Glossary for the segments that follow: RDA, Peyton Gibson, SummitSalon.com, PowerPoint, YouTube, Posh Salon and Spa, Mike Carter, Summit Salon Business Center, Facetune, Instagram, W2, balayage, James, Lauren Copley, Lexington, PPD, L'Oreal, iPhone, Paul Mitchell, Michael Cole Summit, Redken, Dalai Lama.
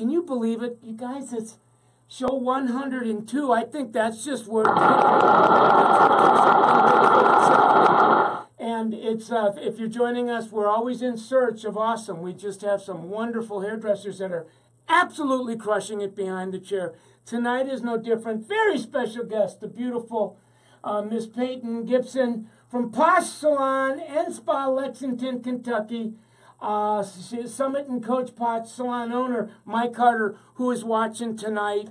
Can you believe it? You guys, it's show 102. I think that's just where and it's if you're joining us, we're always in search of awesome. We just have some wonderful hairdressers that are absolutely crushing it behind the chair. Tonight is no different. Very special guest, the beautiful Miss Peyton Gibson from Posh Salon and Spa, Lexington, Kentucky. Summit and Coach Posh Salon owner Mike Carter, who is watching tonight.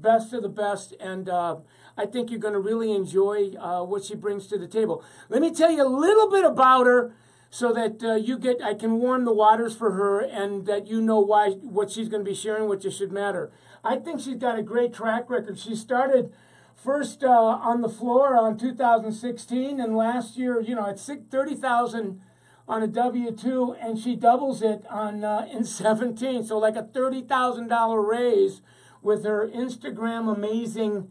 Best of the best, and I think you're going to really enjoy what she brings to the table. Let me tell you a little bit about her, so that I can warm the waters for her, and that you know why what she's going to be sharing with you should matter. I think she's got a great track record. She started first on the floor on 2016, and last year, you know, at 30,000 on a W-2, and she doubles it on in 17. So like a $30,000 raise with her Instagram amazing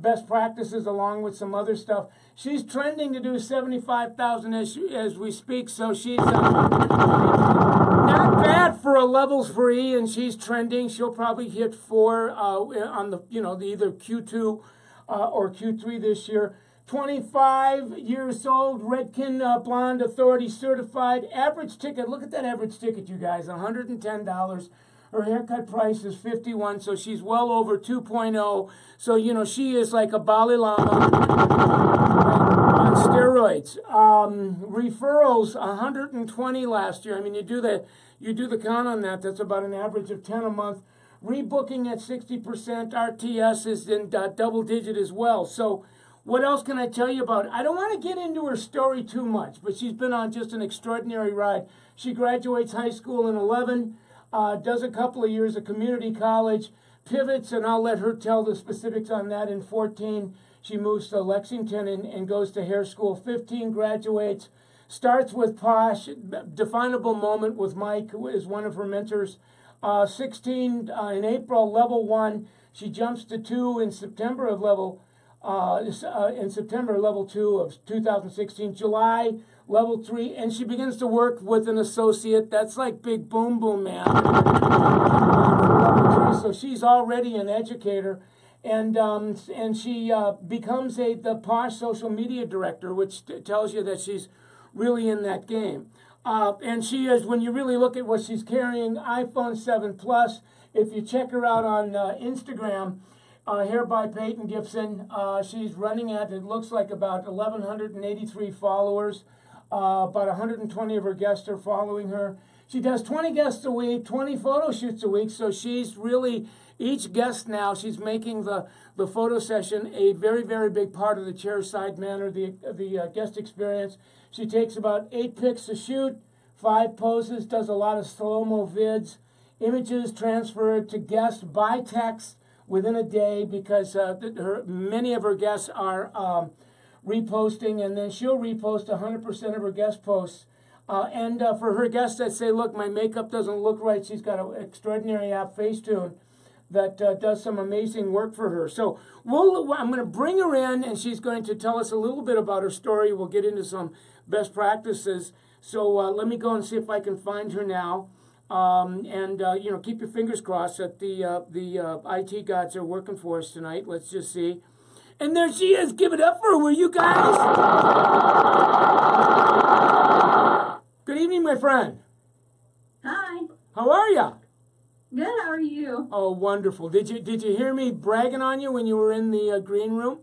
best practices, along with some other stuff. She's trending to do 75,000 as we speak. So she's not bad for a level 3, and she's trending. She'll probably hit 4 on the either Q2 or Q3 this year. 25 years old, Redken Blonde Authority certified. Average ticket, look at that average ticket, you guys, $110. Her haircut price is $51, so she's well over 2.0. So, you know, she is like a Dalai Lama on steroids. Referrals, 120 last year. I mean, you do the count on that. That's about an average of 10 a month. Rebooking at 60%. RTS is in double digit as well. So, what else can I tell you about? I don't want to get into her story too much, but she's been on just an extraordinary ride. She graduates high school in 11, does a couple of years of community college, pivots, and I'll let her tell the specifics on that. In 14, she moves to Lexington and goes to hair school. 15, graduates, starts with Posh. Definable moment with Mike, who is one of her mentors. 16, in April, level 1. She jumps to 2 in September of level 2 of 2016, July, level 3, and she begins to work with an associate. That's like Big Boom Boom Man. Level 3, so she's already an educator, and she becomes the Posh social media director, which tells you that she's really in that game. And she is, when you really look at what she's carrying, iPhone 7 Plus. If you check her out on Instagram, Hair by Peyton Gibson. She's running at, it looks like, about 1,183 followers. About 120 of her guests are following her. She does 20 guests a week, 20 photo shoots a week. So she's really, each guest now, she's making the photo session a very, very big part of the chairside manner, the guest experience. She takes about 8 pics a shoot, 5 poses, does a lot of slow-mo vids. Images transferred to guests by text within a day, because many of her guests are reposting, and then she'll repost 100% of her guest posts. And for her guests that say, look, my makeup doesn't look right, she's got an extraordinary app, Facetune, that does some amazing work for her. So I'm going to bring her in, and she's going to tell us a little bit about her story. We'll get into some best practices. So let me go and see if I can find her now. You know, keep your fingers crossed that the IT gods are working for us tonight. Let's just see. And there she is. Give it up for her, will you guys? Good evening, my friend. Hi. How are you? Good. How are you? Oh, wonderful. Did you hear me bragging on you when you were in the green room?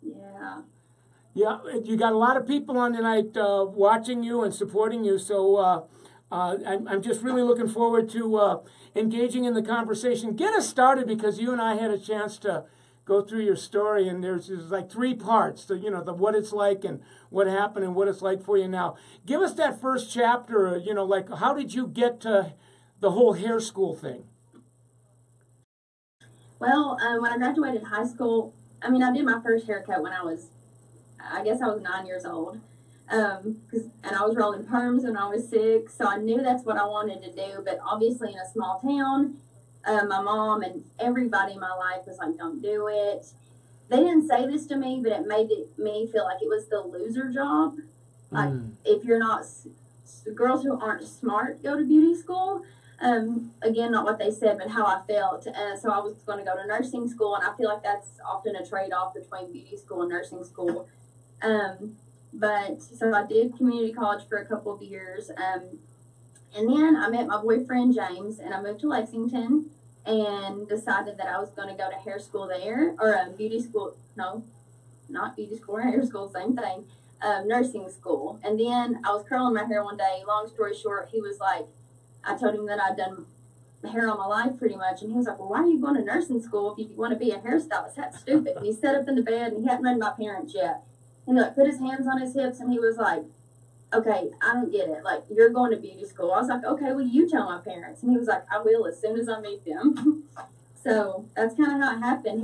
Yeah. Yeah. You got a lot of people on tonight watching you and supporting you. So. I'm just really looking forward to engaging in the conversation. Get us started, because you and I had a chance to go through your story, and there's like 3 parts. So, you know, what it's like and what happened and what it's like for you now. Give us that first chapter, you know, like how did you get to the whole hair school thing? Well, when I graduated high school, I mean, I did my first haircut when I guess I was 9 years old. And I was rolling perms when I was 6, so I knew that's what I wanted to do. But obviously, in a small town, my mom and everybody in my life was like, "Don't do it." They didn't say this to me, but it made me feel like it was the loser job. Like, if you're not, girls who aren't smart go to beauty school. Again, not what they said, but how I felt. So I was going to go to nursing school, and I feel like that's often a trade-off between beauty school and nursing school. But so I did community college for a couple of years. And then I met my boyfriend, James, and I moved to Lexington and decided that I was going to go to hair school there, or beauty school. No, not beauty school, hair school, same thing, nursing school. And then I was curling my hair one day. Long story short, he was like, I told him that I'd done hair all my life pretty much. And he was like, well, why are you going to nursing school if you want to be a hairstylist? That's stupid. And he sat up in the bed, and he hadn't read My Parents yet. And he like put his hands on his hips, and he was like, okay, I don't get it. Like, you're going to beauty school. I was like, okay, well, you tell my parents. And he was like, I will as soon as I meet them. So that's kind of how it happened.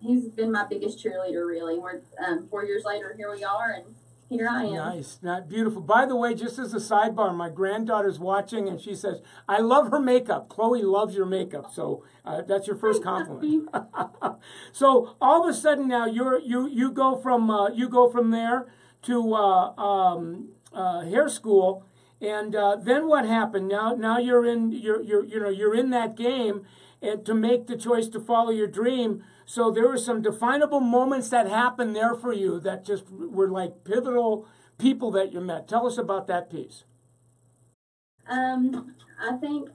He's been my biggest cheerleader, really. We're 4 years later, here we are, and here I am. Nice. Not beautiful. By the way, just as a sidebar, my granddaughter's watching, and she says, I love her makeup. Chloe loves your makeup. So that's your first compliment. So all of a sudden now, you go from there to hair school, and then what happened? Now you're in that game, and to make the choice to follow your dream. So there were some definable moments that happened there for you that just were like pivotal people that you met. Tell us about that piece. I think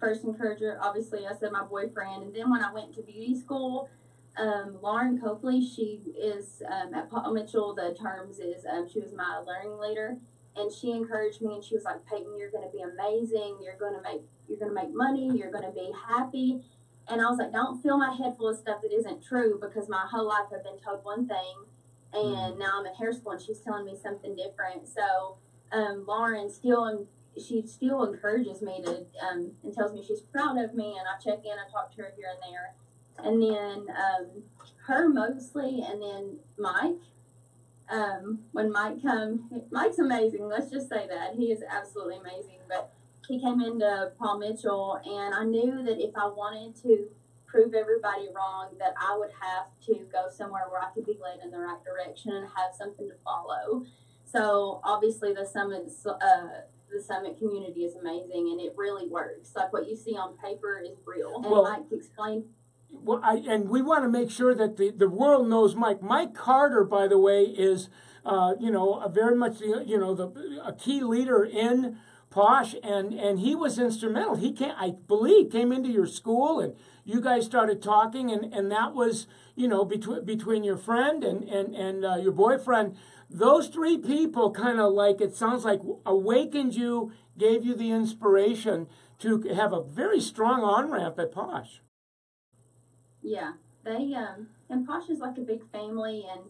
first encourager, obviously, I said my boyfriend, and then when I went to beauty school, Lauren Copley, she is at Paul Mitchell, the terms is she was my learning leader, and she encouraged me, and she was like, Peyton, you're going to be amazing, you're going to make money, you're going to be happy. And I was like, don't fill my head full of stuff that isn't true, because my whole life I've been told one thing, and now I'm at hair school and she's telling me something different. So Lauren still encourages me to and tells me she's proud of me, and I check in, I talk to her here and there. And then her mostly, and then Mike. When Mike come, Mike's amazing. Let's just say that. He is absolutely amazing. But he came into Paul Mitchell, and I knew that if I wanted to prove everybody wrong, that I would have to go somewhere where I could be led in the right direction and have something to follow. So obviously the Summit community is amazing, and it really works. Like, what you see on paper is real. And well, Mike explained. Well, and we want to make sure that the world knows Mike. Mike Carter, by the way, is very much a key leader in Posh, and he was instrumental. He came into your school, and you guys started talking, and that was between your friend and your boyfriend. Those three people kind of, like, it sounds like, awakened you, gave you the inspiration to have a very strong on-ramp at Posh. Yeah, they and Posh is like a big family, and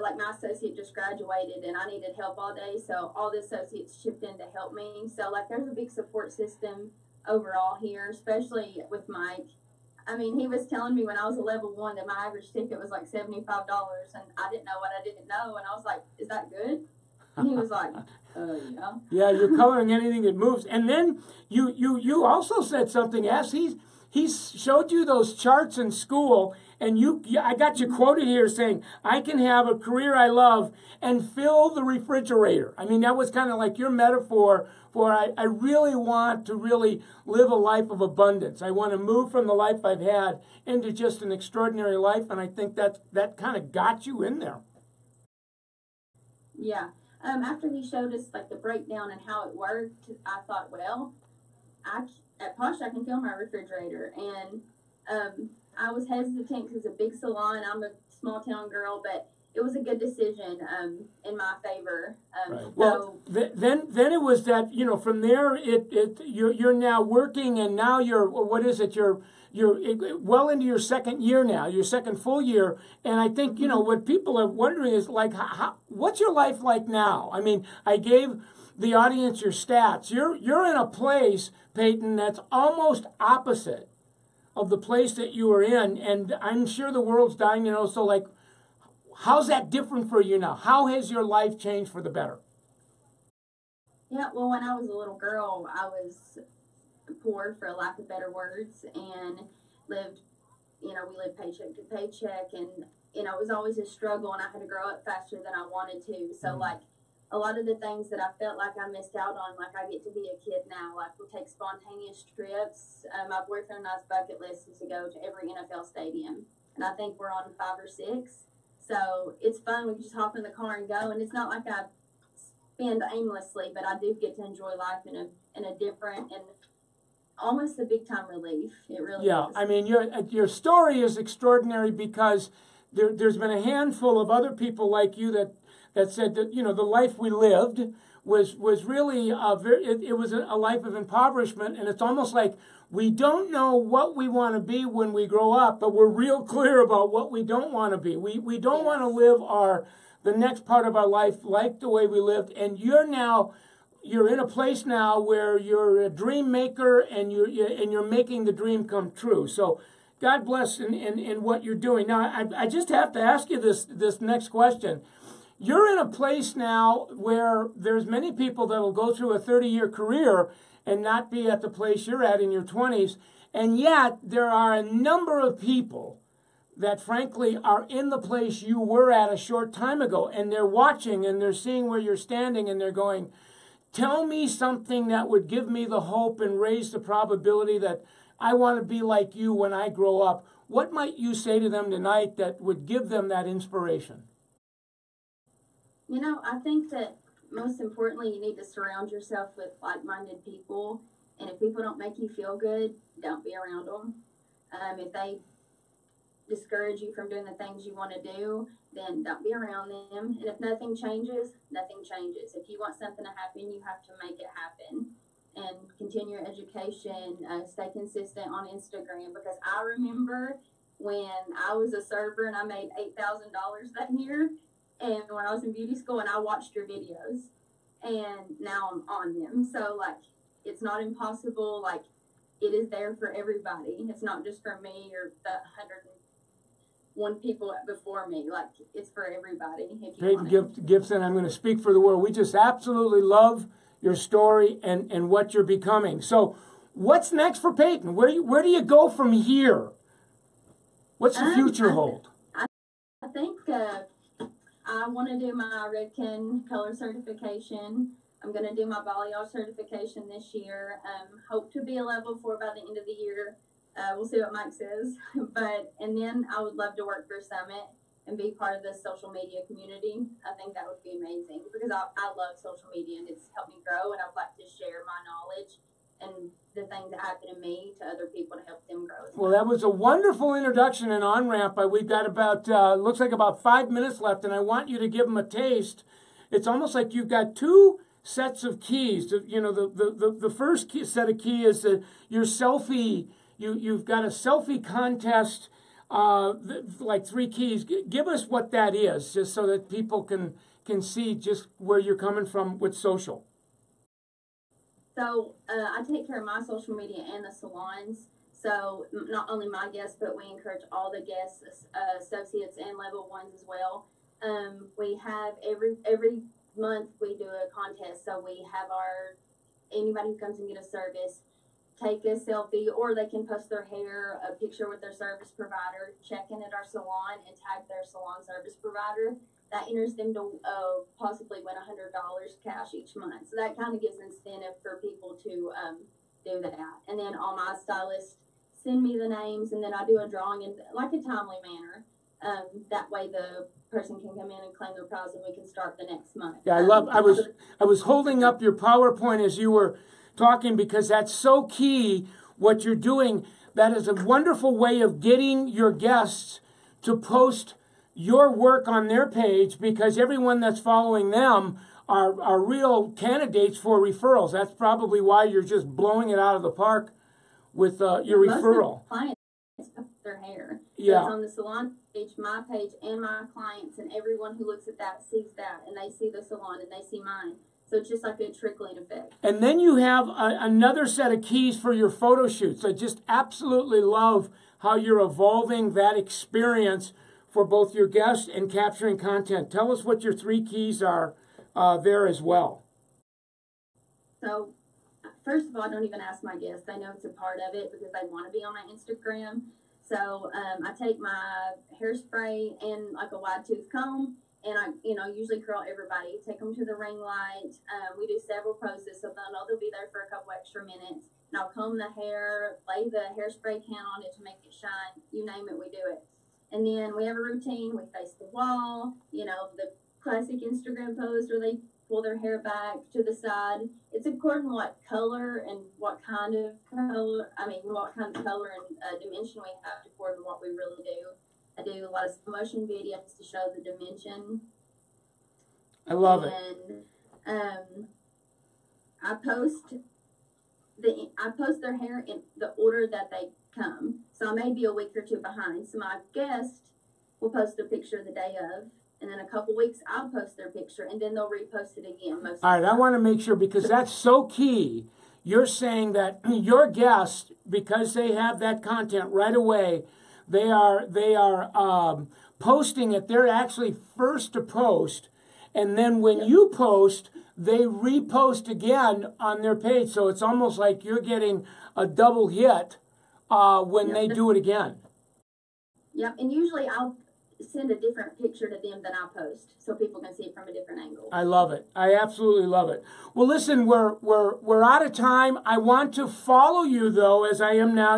like, my associate just graduated, and I needed help all day, so all the associates chipped in to help me. So, like, there's a big support system overall here, especially with Mike. I mean, he was telling me when I was a level one that my average ticket was like $75, and I didn't know what I didn't know, and I was like, "Is that good?" And he was like, "Yeah." Yeah, you're coloring anything that moves, and then you also said something else. He showed you those charts in school, and I got you quoted here saying, I can have a career I love and fill the refrigerator. I mean, that was kind of like your metaphor for I really want to really live a life of abundance. I want to move from the life I've had into just an extraordinary life, and I think that kind of got you in there. Yeah. After he showed us, like, the breakdown and how it worked, I thought, well, at Posh, I can fill my refrigerator. And I was hesitant because it's a big salon. I'm a small-town girl, but it was a good decision in my favor. Right. Well, then it was that, from there, you're now working, and now you're well into your second year now, your second full year. And I think, what people are wondering is, like, what's your life like now? I mean, I gave the audience your stats. You're in a place, Peyton, that's almost opposite of the place that you were in, and I'm sure the world's dying to know. So, like, how's that different for you now? How has your life changed for the better? Yeah, well, when I was a little girl, I was poor, for lack of better words, and lived, we lived paycheck to paycheck, and it was always a struggle, and I had to grow up faster than I wanted to. So, like, a lot of the things that I felt like I missed out on, like I get to be a kid now, like we'll take spontaneous trips. My boyfriend and I's bucket list is to go to every NFL stadium, and I think we're on 5 or 6. So it's fun. We can just hop in the car and go, and it's not like I spend aimlessly, but I do get to enjoy life in a different and almost a big-time relief. It really is. Yeah, I mean, your story is extraordinary because there's been a handful of other people like you that said that, you know, the life we lived was really it was a life of impoverishment, and it's almost like we don't know what we want to be when we grow up, but we're real clear about what we don't want to be. We don't want to live the next part of our life like the way we lived, and you're in a place now where you're a dream maker and you're making the dream come true. So God bless in what you're doing. Now, I just have to ask you this next question. You're in a place now where there's many people that will go through a 30-year career and not be at the place you're at in your 20s, and yet there are a number of people that, frankly, are in the place you were at a short time ago, and they're watching and they're seeing where you're standing and they're going, tell me something that would give me the hope and raise the probability that I want to be like you when I grow up. What might you say to them tonight that would give them that inspiration? You know, I think that most importantly, you need to surround yourself with like-minded people. And if people don't make you feel good, don't be around them. If they discourage you from doing the things you want to do, then don't be around them. And if nothing changes, nothing changes. If you want something to happen, you have to make it happen. And continue your education, stay consistent on Instagram, because I remember when I was a server and I made $8,000 that year, and when I was in beauty school, and I watched your videos, and now I'm on them. So, like, it's not impossible. Like, it is there for everybody. It's not just for me or the 101 people before me. Like, it's for everybody. If you want it. Peyton Gibson, I'm going to speak for the world. We just absolutely love your story and what you're becoming. So what's next for Peyton? Where do you go from here? What's the future hold? I think I want to do my Redken color certification. I'm going to do my balayage certification this year. Hope to be a level 4 by the end of the year. We'll see what Mike says. And then I would love to work for Summit and be part of the social media community. I think that would be amazing because I love social media and it's helped me grow, and I'd like to share my knowledge and the things that happen to me to other people to help them grow as well. Well, that was a wonderful introduction and on-ramp. We've got looks like about 5 minutes left, and I want you to give them a taste. It's almost like you've got two sets of keys. You know, the first set of key is your selfie. You've got a selfie contest. Like 3 keys. Give us what that is, just so that people can see just where you're coming from with social. So I take care of my social media and the salons. So not only my guests, but we encourage all the guests, associates, and level 1s as well. We have every month we do a contest. So we have anybody who comes and get a service take a selfie, or they can post their hair, a picture with their service provider, check in at our salon, and tag their salon service provider. That enters them to possibly win $100 cash each month. So that kind of gives incentive for people to do that. And then all my stylists send me the names, and then I do a drawing in like a timely manner. That way the person can come in and claim their prize, and we can start the next month. Yeah, I was holding up your PowerPoint as you were talking, because that's so key what you're doing. That is a wonderful way of getting your guests to post your work on their page, because everyone that's following them are real candidates for referrals. That's probably why you're just blowing it out of the park with your referral. Clients their hair. Yeah. It's on the salon page, my page, and my clients, and everyone who looks at that sees that, and they see the salon and they see mine. So it's just like a trickling effect. And then you have another set of keys for your photo shoots. I just absolutely love how you're evolving that experience for both your guests and capturing content. Tell us what your 3 keys are there as well. So first of all, I don't even ask my guests. They know it's a part of it because they want to be on my Instagram. So I take my hairspray and like a wide tooth comb, And I, usually curl everybody, take them to the ring light. We do several poses, so I know they'll be there for a couple extra minutes. And I'll comb the hair, lay the hairspray can on it to make it shine. You name it, we do it. And then we have a routine. We face the wall, the classic Instagram pose where they pull their hair back to the side. It's important what color and what kind of color, and dimension we have to coordinate what we really do. I do a lot of motion videos to show the dimension. I love it. I post their hair in the order that they come. So I may be a week or two behind. So my guest will post a picture the day of, and then a couple weeks I'll post their picture, and then they'll repost it again. All right, I want to make sure, because that's so key. You're saying that your guest, because they have that content right away, they are posting it. They're actually first to post, and then when you post, they repost again on their page. So it's almost like you're getting a double hit when they do it again. Yeah, and usually I'll send a different picture to them than I post, so people can see it from a different angle. I love it. I absolutely love it. Well, listen, we're out of time. I want to follow you though, as I am now.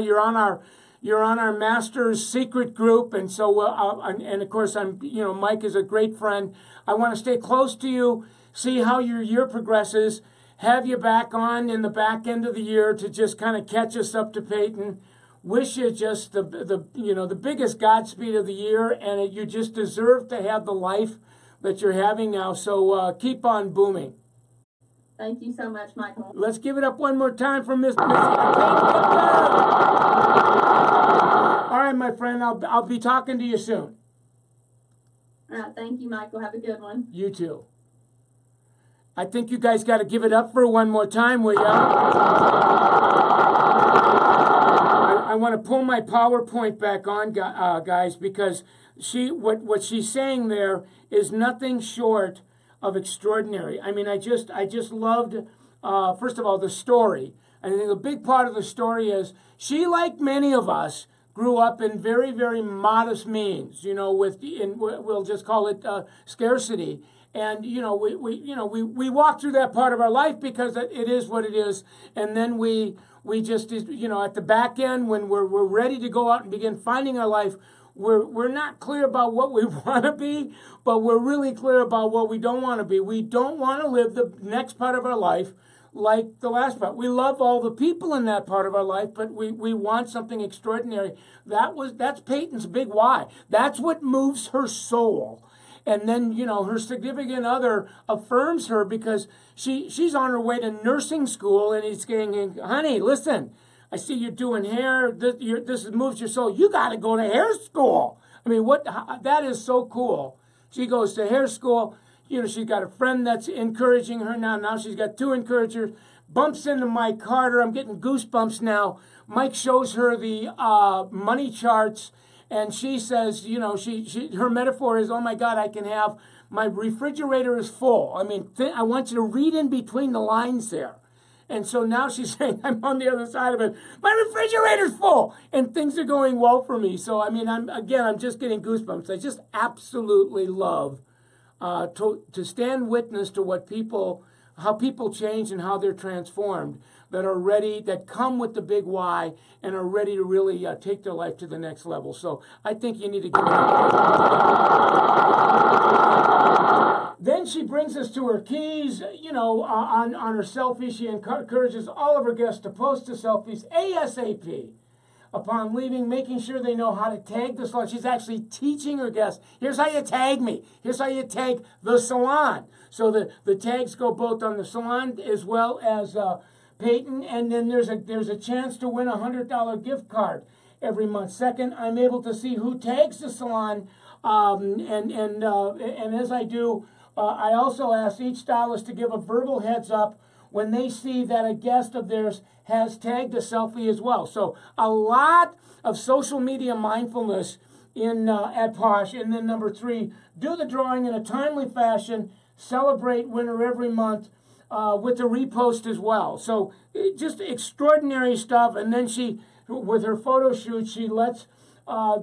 You're on our master's secret group, and so and of course I'm. Mike is a great friend. I want to stay close to you, see how your year progresses, have you back on in the back end of the year to just kind of catch us up to Peyton. Wish you just the biggest Godspeed of the year, and you just deserve to have the life that you're having now. So keep on booming. Thank you so much, Michael. Let's give it up one more time for Miss. All right, my friend, I'll be talking to you soon. All right, thank you, Michael. Have a good one. You too. I think you guys got to give it up for one more time, will you? I want to pull my PowerPoint back on, guys, because what she's saying there is nothing short of extraordinary. I mean, I just loved, first of all, the story. I think a big part of the story is she, like many of us, grew up in very, very modest means. We'll just call it scarcity. And we walk through that part of our life because it is what it is, and then we just at the back end, when we're ready to go out and begin finding our life, we're not clear about what we want to be, but we're really clear about what we don't want to be. We don't want to live the next part of our life like the last part. We love all the people in that part of our life, but we want something extraordinary. That's Peyton's big why. That's what moves her soul. And then, her significant other affirms her, because she's on her way to nursing school, and he's saying, honey, listen, I see you're doing hair. This moves your soul. You got to go to hair school. I mean, that is so cool. She goes to hair school. She's got a friend that's encouraging her now. Now she's got two encouragers. Bumps into Mike Carter. I'm getting goosebumps now. Mike shows her the money charts. And she says, her metaphor is, oh my God, I can have, my refrigerator is full. I mean, I want you to read in between the lines there. And so now she's saying, I'm on the other side of it. My refrigerator's full, and things are going well for me. So, I mean, I'm just getting goosebumps. I just absolutely love to stand witness to how people change and how they're transformed, that come with the big why and are ready to really take their life to the next level. So I think you need to give it. Then she brings us to her keys, on her selfie. She encourages all of her guests to post the selfies ASAP upon leaving, making sure they know how to tag the salon. She's actually teaching her guests, here's how you tag me. Here's how you tag the salon. So the tags go both on the salon as well as Peyton, and then there's a chance to win a $100 gift card every month. Second, I'm able to see who tags the salon, and as I do, I also ask each stylist to give a verbal heads up when they see that a guest of theirs has tagged a selfie as well. So a lot of social media mindfulness at Posh. And then number 3, do the drawing in a timely fashion. Celebrate winner every month. With the repost as well. So just extraordinary stuff. And then with her photo shoot, she lets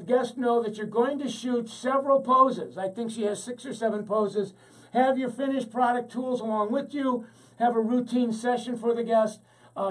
guests know that you're going to shoot several poses. I think she has 6 or 7 poses. Have your finished product tools along with you. Have a routine session for the guest.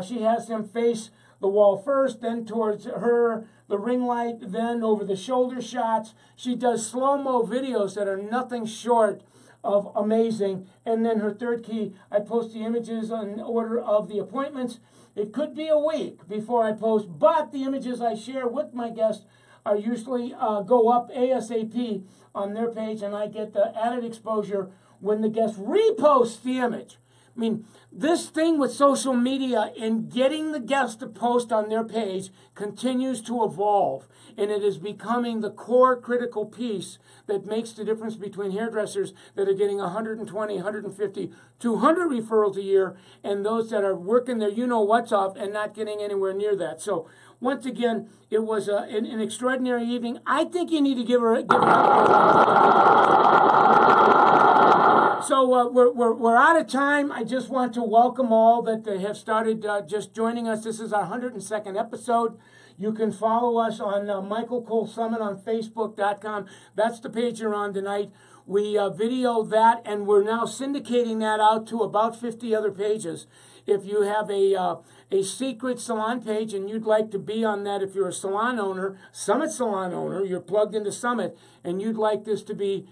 She has them face the wall first, then towards her, the ring light, then over the shoulder shots. She does slow-mo videos that are nothing short of amazing. And then her third key, I post the images in order of the appointments. It could be a week before I post, but the images I share with my guests are usually go up ASAP on their page, and I get the added exposure when the guest reposts the image. I mean, this thing with social media and getting the guests to post on their page continues to evolve, and it is becoming the core critical piece that makes the difference between hairdressers that are getting 120, 150, 200 referrals a year and those that are working their you-know-what's off and not getting anywhere near that. So, once again, it was an extraordinary evening. I think you need to give her So we're out of time. I just want to welcome all that have started just joining us. This is our 102nd episode. You can follow us on Michael Cole Summit on Facebook.com. That's the page you're on tonight. We video that, and we're now syndicating that out to about 50 other pages. If you have a secret salon page and you'd like to be on that, if you're a salon owner, Summit Salon owner, you're plugged into Summit, and you'd like this to be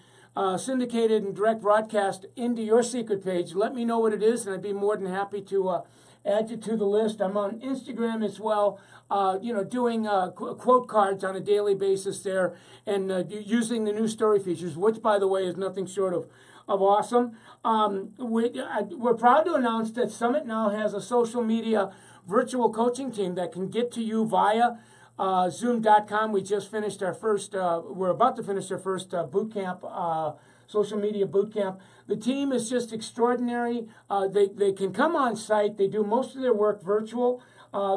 syndicated and direct broadcast into your secret page, let me know what it is, and I'd be more than happy to add you to the list. I'm on Instagram as well, doing quote cards on a daily basis there, and using the new story features, which, by the way, is nothing short of awesome. We're proud to announce that Summit now has a social media virtual coaching team that can get to you via Zoom.com. We just finished our first, we're about to finish our first boot camp, social media boot camp. The team is just extraordinary. They can come on site. They do most of their work virtual.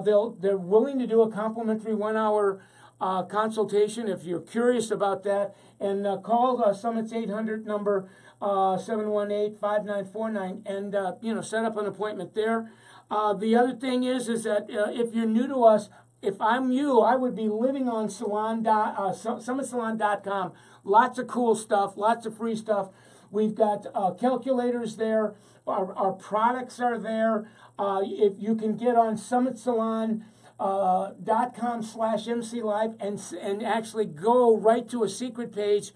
They're willing to do a complimentary 1-hour consultation if you're curious about that. And call Summit's 800 number, 718-5949, and set up an appointment there. The other thing is that if you're new to us, if I'm you, I would be living on SummitSalon.com. Lots of cool stuff, lots of free stuff. We've got calculators there. Our products are there. If you can get on SummitSalon.com/MCLive and actually go right to a secret page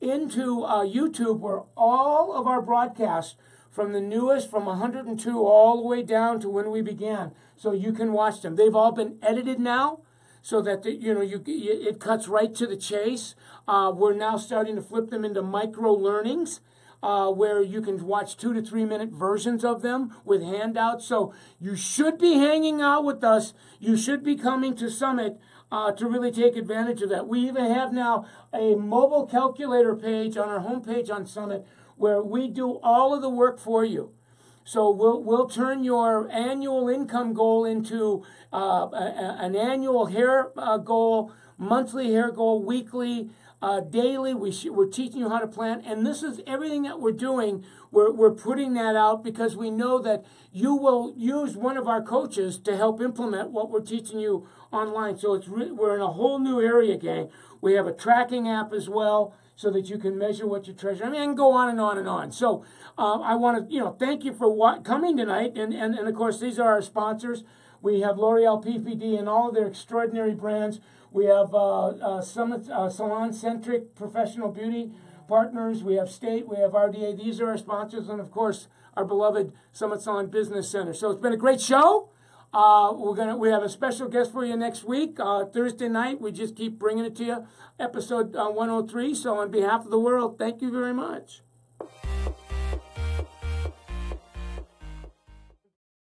into YouTube, where all of our broadcasts, from the newest, from 102 all the way down to when we began, so you can watch them. They've all been edited now, so that it cuts right to the chase. We're now starting to flip them into micro learnings, where you can watch 2 to 3 minute versions of them with handouts. So you should be hanging out with us. You should be coming to Summit to really take advantage of that. We even have now a mobile calculator page on our homepage on Summit, where we do all of the work for you. So we'll turn your annual income goal into an annual hair goal, monthly hair goal, weekly, daily. We're teaching you how to plan. And this is everything that we're doing. We're putting that out because we know that you will use one of our coaches to help implement what we're teaching you online. So we're in a whole new area, gang. We have a tracking app as well, so that you can measure what you treasure. I mean, I can go on and on and on. So I want to, thank you for coming tonight. And of course, these are our sponsors. We have L'Oreal, PPD, and all of their extraordinary brands. We have Summit Salon-Centric Professional Beauty Partners. We have State. We have RDA. These are our sponsors. And, of course, our beloved Summit Salon Business Center. So it's been a great show. We have a special guest for you next week, Thursday night. We just keep bringing it to you, episode 103. So on behalf of the world, thank you very much.